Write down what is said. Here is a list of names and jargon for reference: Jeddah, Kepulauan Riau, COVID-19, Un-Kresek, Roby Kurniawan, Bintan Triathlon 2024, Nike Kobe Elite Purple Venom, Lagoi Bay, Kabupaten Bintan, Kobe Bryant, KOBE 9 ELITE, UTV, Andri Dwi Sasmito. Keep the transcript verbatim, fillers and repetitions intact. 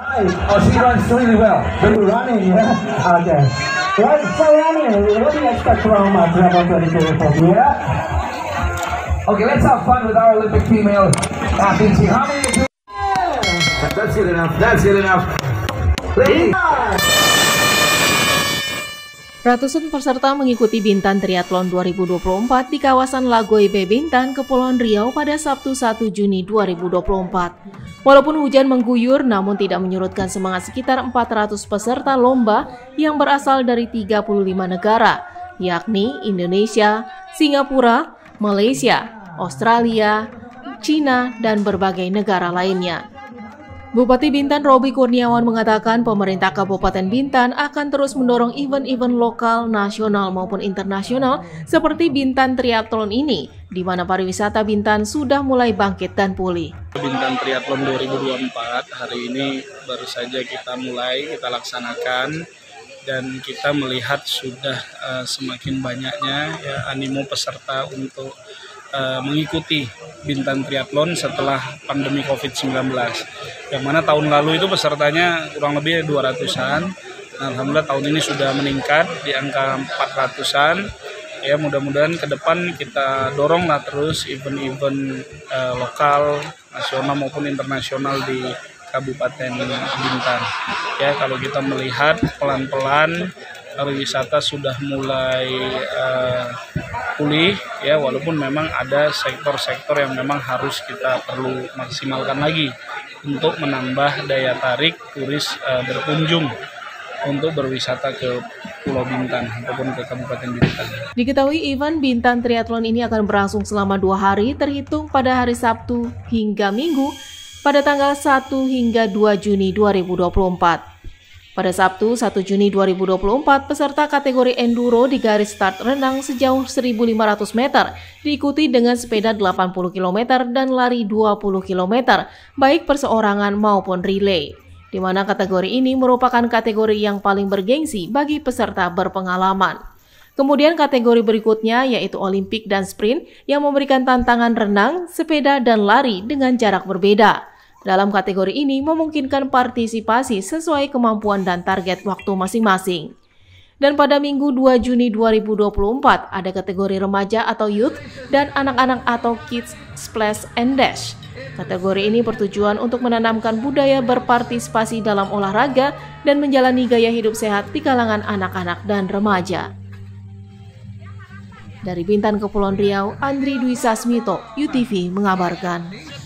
Oh, she runs really well. You're running, yeah? Okay. Right, so running. What do you expect from uh, twenty twenty-four? Yeah? Okay, let's have fun with our Olympic female athletes here. How many do yeah. That's good enough. That's good enough. Ladies. Ratusan peserta mengikuti Bintan Triathlon dua ribu dua puluh empat di kawasan Lagoi Bay Bintan, Kepulauan Riau pada Sabtu satu Juni dua ribu dua puluh empat. Walaupun hujan mengguyur, namun tidak menyurutkan semangat sekitar empat ratus peserta lomba yang berasal dari tiga puluh lima negara, yakni Indonesia, Singapura, Malaysia, Australia, China, dan berbagai negara lainnya. Bupati Bintan Roby Kurniawan mengatakan pemerintah Kabupaten Bintan akan terus mendorong event-event lokal, nasional maupun internasional seperti Bintan Triathlon ini, di mana pariwisata Bintan sudah mulai bangkit dan pulih. Bintan Triathlon dua ribu dua puluh empat hari ini baru saja kita mulai, kita laksanakan, dan kita melihat sudah uh, semakin banyaknya ya, animo peserta untuk uh, mengikuti Bintan Triathlon setelah pandemi COVID sembilan belas, yang mana tahun lalu itu pesertanya kurang lebih dua ratusan. Alhamdulillah tahun ini sudah meningkat di angka empat ratusan. Ya, mudah-mudahan ke depan kita doronglah terus event-event eh, lokal, nasional maupun internasional di Kabupaten Bintan. Ya, kalau kita melihat pelan-pelan pariwisata sudah mulai eh, pulih ya, walaupun memang ada sektor-sektor yang memang harus kita perlu maksimalkan lagi untuk menambah daya tarik turis eh, berkunjung untuk berwisata ke Pulau Bintan ataupun ke Kabupaten Bintan. Diketahui event Bintan Triathlon ini akan berlangsung selama dua hari terhitung pada hari Sabtu hingga Minggu pada tanggal satu hingga dua Juni dua ribu dua puluh empat. Pada Sabtu satu Juni dua ribu dua puluh empat, peserta kategori Enduro di garis start renang sejauh seribu lima ratus meter, diikuti dengan sepeda delapan puluh kilometer dan lari dua puluh kilometer, baik perseorangan maupun relay. Di mana kategori ini merupakan kategori yang paling bergengsi bagi peserta berpengalaman. Kemudian kategori berikutnya yaitu Olimpik dan Sprint yang memberikan tantangan renang, sepeda, dan lari dengan jarak berbeda. Dalam kategori ini memungkinkan partisipasi sesuai kemampuan dan target waktu masing-masing. Dan pada Minggu dua Juni dua ribu dua puluh empat ada kategori remaja atau youth dan anak-anak atau kids splash and dash. Kategori ini bertujuan untuk menanamkan budaya berpartisipasi dalam olahraga dan menjalani gaya hidup sehat di kalangan anak-anak dan remaja. Dari Bintan, Kepulauan Riau, Andri Dwi Sasmito, U T V mengabarkan.